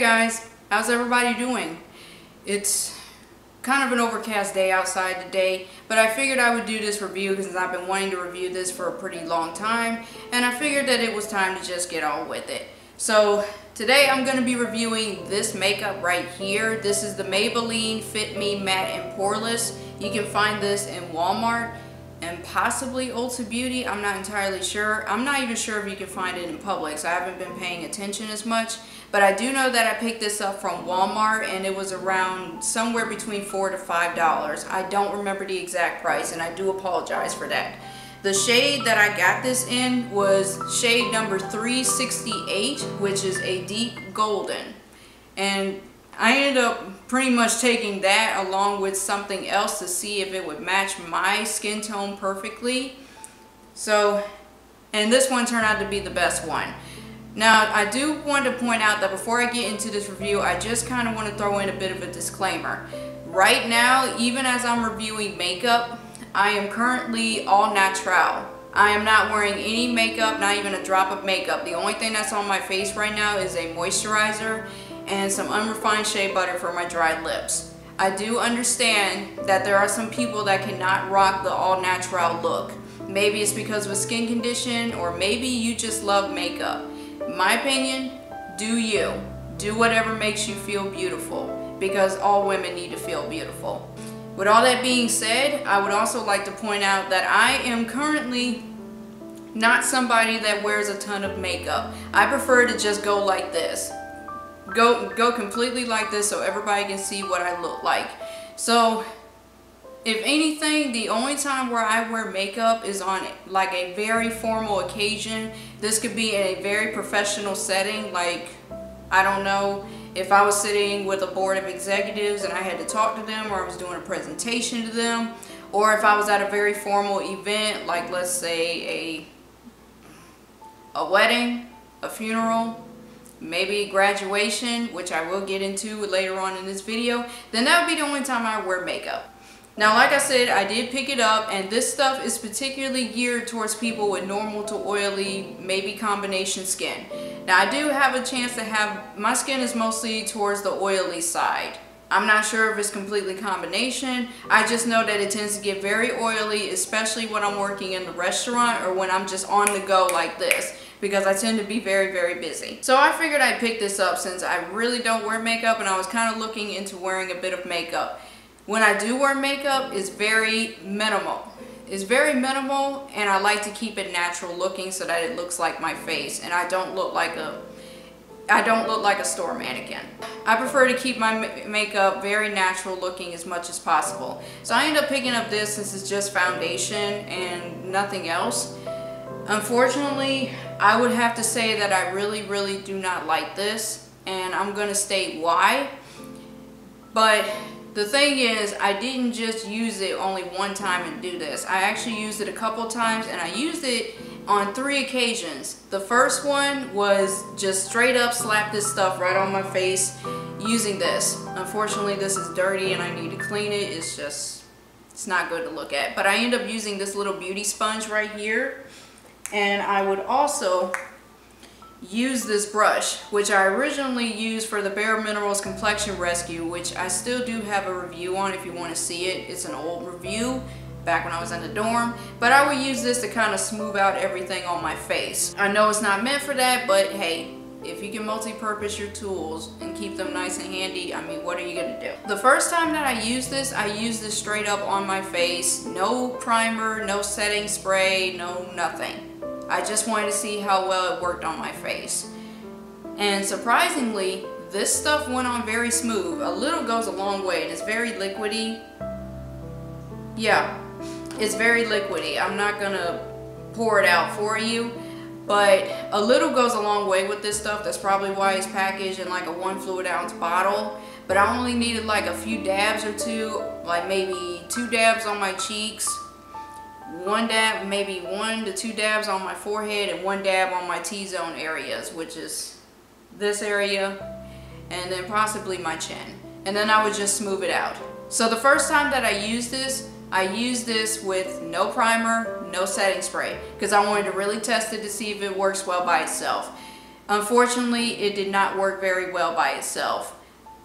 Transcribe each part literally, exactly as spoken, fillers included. Hey guys, how's everybody doing? It's kind of an overcast day outside today, but I figured I would do this review because I've been wanting to review this for a pretty long time, and I figured that it was time to just get on with it. So today I'm going to be reviewing this makeup right here. This is the Maybelline Fit Me Matte and Poreless. You can find this in Walmart and possibly Ulta Beauty. I'm not entirely sure. I'm not even sure if you can find it in Publix. I haven't been paying attention as much, but I do know that I picked this up from Walmart and it was around somewhere between four to five dollars. I don't remember the exact price and I do apologize for that. The shade that I got this in was shade number three sixty-eight, which is a deep golden, and I ended up pretty much taking that along with something else to see if it would match my skin tone perfectly. So, and this one turned out to be the best one. Now, I do want to point out that before I get into this review, I just kind of want to throw in a bit of a disclaimer. Right now, even as I'm reviewing makeup, I am currently all natural. I am not wearing any makeup, not even a drop of makeup. The only thing that's on my face right now is a moisturizer and some unrefined shea butter for my dry lips. I do understand that there are some people that cannot rock the all natural look. Maybe it's because of a skin condition, or maybe you just love makeup. My opinion, do you. Do whatever makes you feel beautiful, because all women need to feel beautiful. With all that being said, I would also like to point out that I am currently not somebody that wears a ton of makeup. I prefer to just go like this. Go, go completely like this so everybody can see what I look like. So, if anything, the only time where I wear makeup is on like a very formal occasion. This could be in a very professional setting, like, I don't know, if I was sitting with a board of executives and I had to talk to them, or I was doing a presentation to them, or if I was at a very formal event, like let's say a, a wedding, a funeral, maybe graduation, which I will get into later on in this video, then that would be the only time I wear makeup. Now, like I said, I did pick it up, and this stuff is particularly geared towards people with normal to oily, maybe combination skin. Now, I do have a chance to have, my skin is mostly towards the oily side. I'm not sure if it's completely combination. I just know that it tends to get very oily, especially when I'm working in the restaurant or when I'm just on the go like this, because I tend to be very, very busy. So I figured I'd pick this up since I really don't wear makeup, and I was kind of looking into wearing a bit of makeup. When I do wear makeup, it's very minimal. It's very minimal, and I like to keep it natural looking so that it looks like my face, and I don't look like a, I don't look like a store mannequin. I prefer to keep my ma makeup very natural looking as much as possible. So I end up picking up this since it's just foundation and nothing else. Unfortunately, I would have to say that I really, really do not like this, and I'm gonna state why. But the thing is, I didn't just use it only one time and do this. I actually used it a couple times, and I used it on three occasions. The first one was just straight up slap this stuff right on my face using this. Unfortunately, this is dirty and I need to clean it. It's just, it's not good to look at. But I end up using this little beauty sponge right here. And I would also use this brush, which I originally used for the Bare Minerals Complexion Rescue, which I still do have a review on if you want to see it. It's an old review back when I was in the dorm, but I would use this to kind of smooth out everything on my face. I know it's not meant for that, but hey, if you can multi-purpose your tools and keep them nice and handy, I mean, what are you gonna do? The first time that I used this, I used this straight up on my face. No primer, no setting spray, no nothing. I just wanted to see how well it worked on my face. And surprisingly, this stuff went on very smooth. A little goes a long way, and it's very liquidy. Yeah, it's very liquidy. I'm not gonna pour it out for you, but a little goes a long way with this stuff. That's probably why it's packaged in like a one fluid ounce bottle. But I only needed like a few dabs or two, like maybe two dabs on my cheeks, one dab, maybe one to two dabs on my forehead, and one dab on my T-zone areas, which is this area, and then possibly my chin. And then I would just smooth it out. So the first time that I used this, I used this with no primer, no setting spray, because I wanted to really test it to see if it works well by itself. Unfortunately, it did not work very well by itself.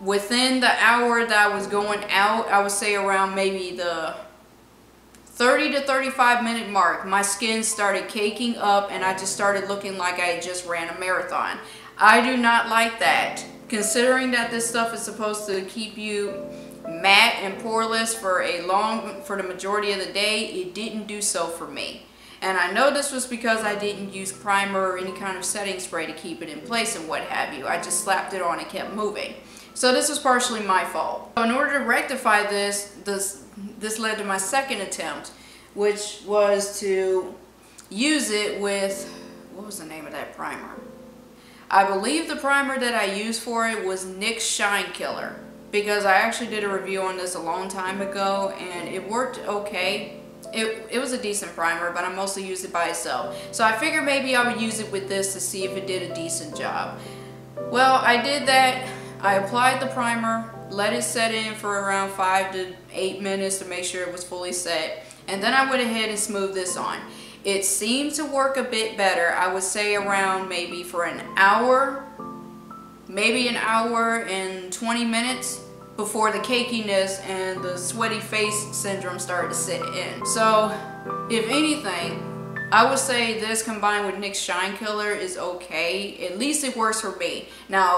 Within the hour that I was going out, I would say around maybe the thirty to thirty-five minute mark, my skin started caking up and I just started looking like I just ran a marathon. I do not like that. Considering that this stuff is supposed to keep you matte and poreless for a long, for the majority of the day, it didn't do so for me. And I know this was because I didn't use primer or any kind of setting spray to keep it in place and what have you. I just slapped it on and kept moving. So this was partially my fault. So in order to rectify this, this, this led to my second attempt, which was to use it with, what was the name of that primer? I believe the primer that I used for it was N Y X Shine Killer, because I actually did a review on this a long time ago and it worked okay. It, it was a decent primer, but I mostly used it by itself. So I figured maybe I would use it with this to see if it did a decent job. Well, I did that. I applied the primer, let it set in for around five to eight minutes to make sure it was fully set, and then I went ahead and smoothed this on. It seemed to work a bit better. I would say around maybe for an hour, maybe an hour and twenty minutes before the cakiness and the sweaty face syndrome started to sit in. So if anything, I would say this combined with N Y X Shine Killer is okay. At least it works for me. Now,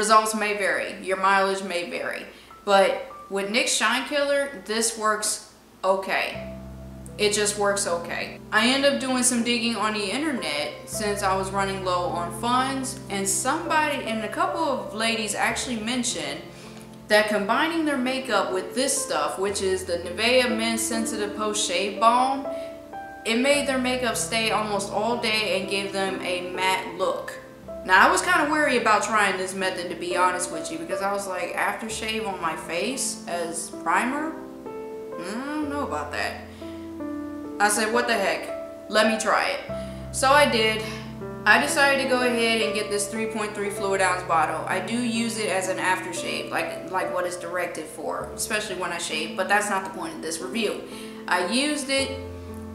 results may vary. Your mileage may vary. But with N Y X Shine Killer, this works okay. It just works okay. I end up doing some digging on the internet since I was running low on funds, and somebody and a couple of ladies actually mentioned that combining their makeup with this stuff, which is the Nivea Men's Sensitive Post Shave Balm, it made their makeup stay almost all day and gave them a matte look. Now I was kind of wary about trying this method, to be honest with you, because I was like, aftershave on my face as primer? I don't know about that. I said, what the heck, let me try it. So I did. I decided to go ahead and get this three point three fluid ounce bottle. I do use it as an aftershave, like, like what it's directed for, especially when I shave, but that's not the point of this review. I used it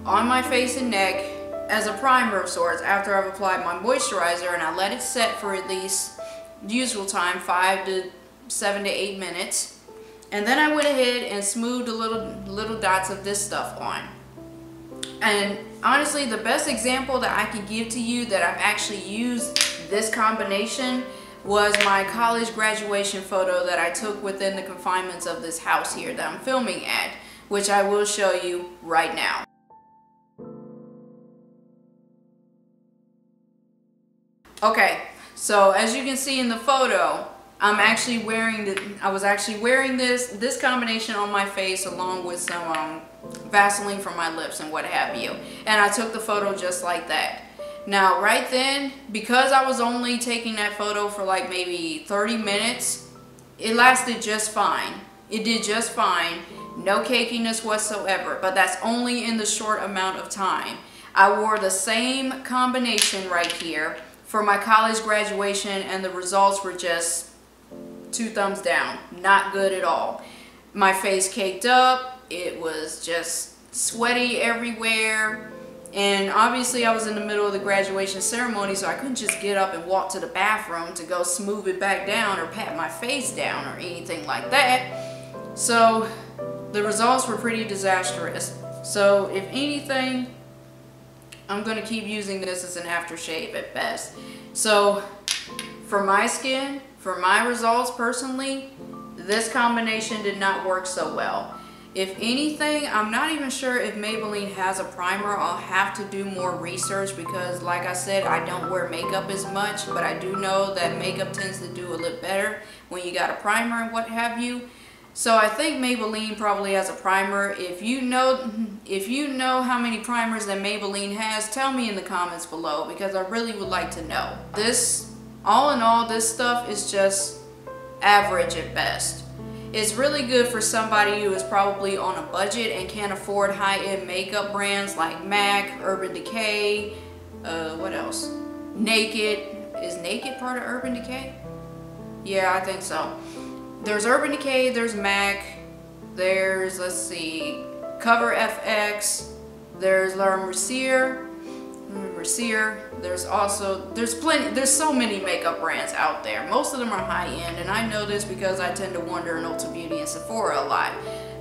on my face and neck as a primer of sorts after I've applied my moisturizer, and I let it set for at least the usual time, five to seven to eight minutes. And then I went ahead and smoothed the little, little dots of this stuff on. And honestly, the best example that I can give to you that I've actually used this combination was my college graduation photo that I took within the confinements of this house here that I'm filming at, which I will show you right now. Okay, so as you can see in the photo, I'm actually wearing the, I was actually wearing this, this combination on my face along with some um, Vaseline for my lips and what have you. And I took the photo just like that. Now right then, because I was only taking that photo for like maybe thirty minutes, it lasted just fine. It did just fine. No cakiness whatsoever, but that's only in the short amount of time. I wore the same combination right here for my college graduation, and the results were just two thumbs down. Not good at all. My face caked up. It was just sweaty everywhere. And obviously I was in the middle of the graduation ceremony, so I couldn't just get up and walk to the bathroom to go smooth it back down or pat my face down or anything like that. So the results were pretty disastrous. So if anything, I'm going to keep using this as an aftershave at best. So for my skin, for my results personally, this combination did not work so well. If anything, I'm not even sure if Maybelline has a primer. I'll have to do more research because, like I said, I don't wear makeup as much, but I do know that makeup tends to do a little better when you got a primer and what have you. So I think Maybelline probably has a primer. If you know, if you know how many primers that Maybelline has, tell me in the comments below, because I really would like to know. This All in all, this stuff is just average at best. It's really good for somebody who is probably on a budget and can't afford high-end makeup brands like MAC, Urban Decay, uh, what else? Naked. Is Naked part of Urban Decay? Yeah, I think so. There's Urban Decay, there's MAC, there's, let's see, Cover F X, there's La Mercier. Mercier. There's also, there's plenty, there's so many makeup brands out there. Most of them are high end, and I know this because I tend to wander in Ulta Beauty and Sephora a lot.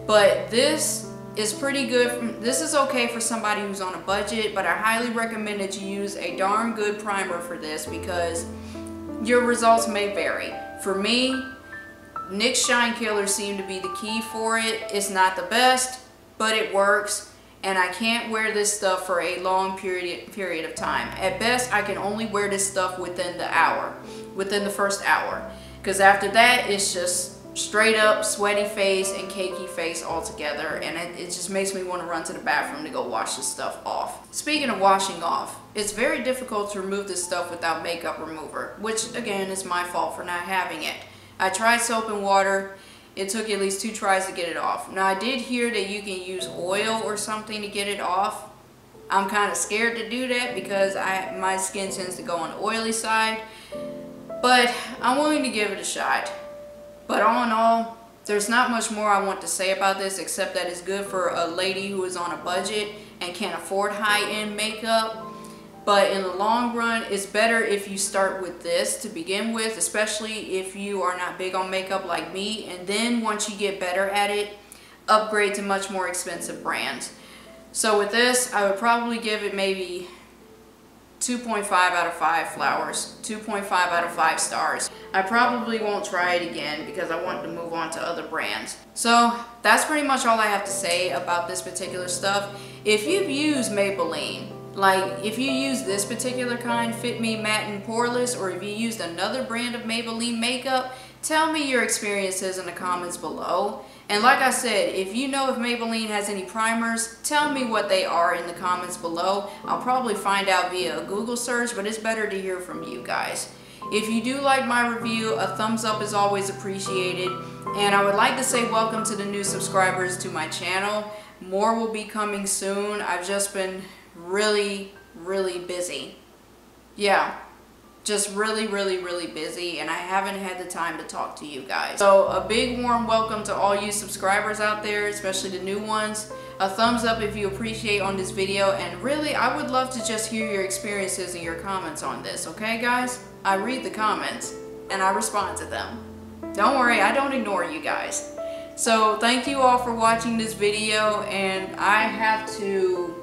But this is pretty good. From, this is okay for somebody who's on a budget, but I highly recommend that you use a darn good primer for this because your results may vary. For me, N Y X Shine Killer seemed to be the key for it. It's not the best, but it works. And I can't wear this stuff for a long period period of time. At best, I can only wear this stuff within the hour, within the first hour. Because after that, it's just straight up sweaty face and cakey face all together. And it, it just makes me want to run to the bathroom to go wash this stuff off. Speaking of washing off, it's very difficult to remove this stuff without makeup remover, which again is my fault for not having it. I tried soap and water. It took at least two tries to get it off. Now I did hear that you can use oil or something to get it off. I'm kind of scared to do that because I my skin tends to go on the oily side. But I'm willing to give it a shot. But all in all, there's not much more I want to say about this except that it's good for a lady who is on a budget and can't afford high-end makeup. But in the long run, it's better if you start with this to begin with, especially if you are not big on makeup like me. And then once you get better at it, upgrade to much more expensive brands. So with this, I would probably give it maybe two point five out of five flowers, two point five out of five stars. I probably won't try it again because I want to move on to other brands. So that's pretty much all I have to say about this particular stuff. If you've used Maybelline, like if you use this particular kind, Fit Me Matte and Poreless, or if you used another brand of Maybelline makeup, tell me your experiences in the comments below. And like I said, if you know if Maybelline has any primers, tell me what they are in the comments below. I'll probably find out via a Google search, but it's better to hear from you guys. If you do like my review, a thumbs up is always appreciated. And I would like to say welcome to the new subscribers to my channel. More will be coming soon. I've just been really, really busy. Yeah. Just really, really, really busy, and I haven't had the time to talk to you guys. So a big warm welcome to all you subscribers out there, especially the new ones. A thumbs up if you appreciate on this video, and really I would love to just hear your experiences and your comments on this, okay guys? I read the comments and I respond to them. Don't worry, I don't ignore you guys. So thank you all for watching this video, and I have to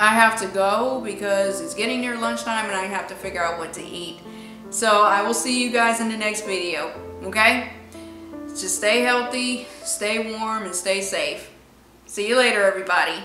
I have to go because it's getting near lunchtime and I have to figure out what to eat. So I will see you guys in the next video, okay? Just stay healthy, stay warm, and stay safe. See you later, everybody.